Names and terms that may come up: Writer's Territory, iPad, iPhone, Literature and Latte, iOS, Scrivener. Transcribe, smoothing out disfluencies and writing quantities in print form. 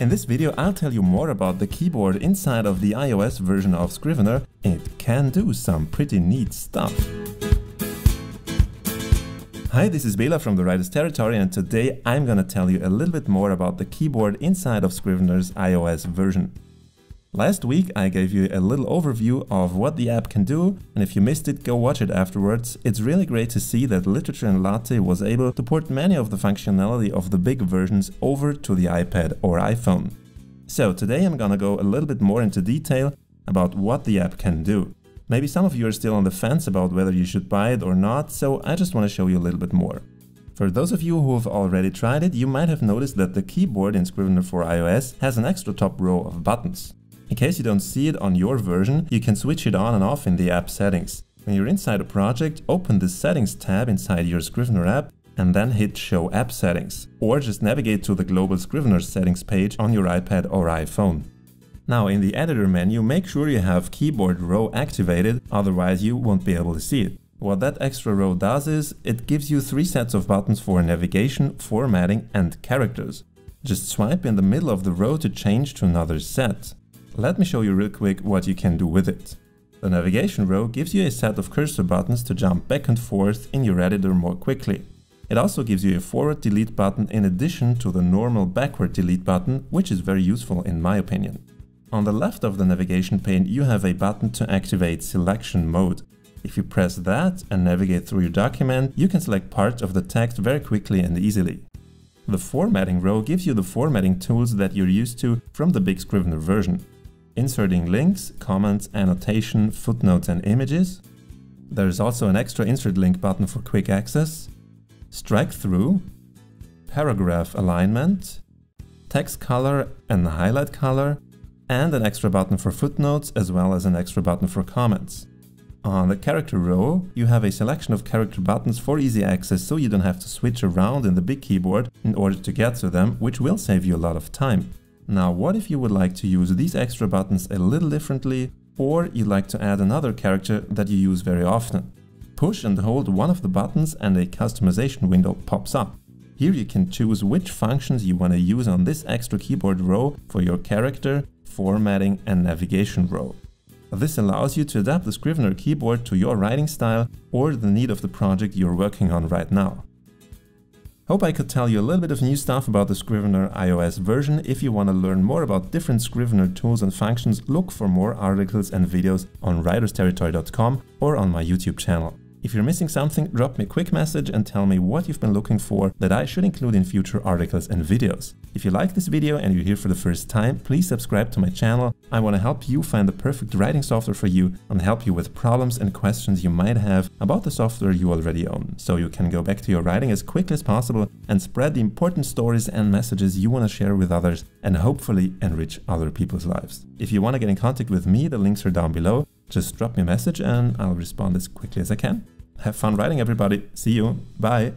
In this video I'll tell you more about the keyboard inside of the iOS version of Scrivener. It can do some pretty neat stuff. Hi, this is Bela from the Writer's Territory, and today I'm gonna tell you a little bit more about the keyboard inside of Scrivener's iOS version. Last week I gave you a little overview of what the app can do, and if you missed it, go watch it afterwards. It's really great to see that Literature and Latte was able to port many of the functionality of the big versions over to the iPad or iPhone. So today I'm gonna go a little bit more into detail about what the app can do. Maybe some of you are still on the fence about whether you should buy it or not, so I just want to show you a little bit more. For those of you who have already tried it, you might have noticed that the keyboard in Scrivener for iOS has an extra top row of buttons. In case you don't see it on your version, you can switch it on and off in the app settings. When you're inside a project, open the Settings tab inside your Scrivener app and then hit Show App Settings. Or just navigate to the global Scrivener settings page on your iPad or iPhone. Now in the editor menu, make sure you have Keyboard Row activated, otherwise you won't be able to see it. What that extra row does is, it gives you three sets of buttons for navigation, formatting and characters. Just swipe in the middle of the row to change to another set. Let me show you real quick what you can do with it. The navigation row gives you a set of cursor buttons to jump back and forth in your editor more quickly. It also gives you a forward delete button in addition to the normal backward delete button, which is very useful in my opinion. On the left of the navigation pane you have a button to activate selection mode. If you press that and navigate through your document, you can select parts of the text very quickly and easily. The formatting row gives you the formatting tools that you're used to from the big Scrivener version. Inserting links, comments, annotation, footnotes and images. There's also an extra insert link button for quick access. Strike through. Paragraph alignment. Text color and highlight color. And an extra button for footnotes as well as an extra button for comments. On the character row you have a selection of character buttons for easy access, so you don't have to switch around in the big keyboard in order to get to them, which will save you a lot of time. Now what if you would like to use these extra buttons a little differently, or you'd like to add another character that you use very often? Push and hold one of the buttons and a customization window pops up. Here you can choose which functions you want to use on this extra keyboard row for your character, formatting and navigation row. This allows you to adapt the Scrivener keyboard to your writing style or the need of the project you're working on right now. Hope I could tell you a little bit of new stuff about the Scrivener iOS version. If you want to learn more about different Scrivener tools and functions, look for more articles and videos on writersterritory.com or on my YouTube channel. If you're missing something, drop me a quick message and tell me what you've been looking for that I should include in future articles and videos. If you like this video and you're here for the first time, please subscribe to my channel. I want to help you find the perfect writing software for you and help you with problems and questions you might have about the software you already own, so you can go back to your writing as quickly as possible and spread the important stories and messages you want to share with others and hopefully enrich other people's lives. If you want to get in contact with me, the links are down below. Just drop me a message and I'll respond as quickly as I can. Have fun writing, everybody. See you. Bye.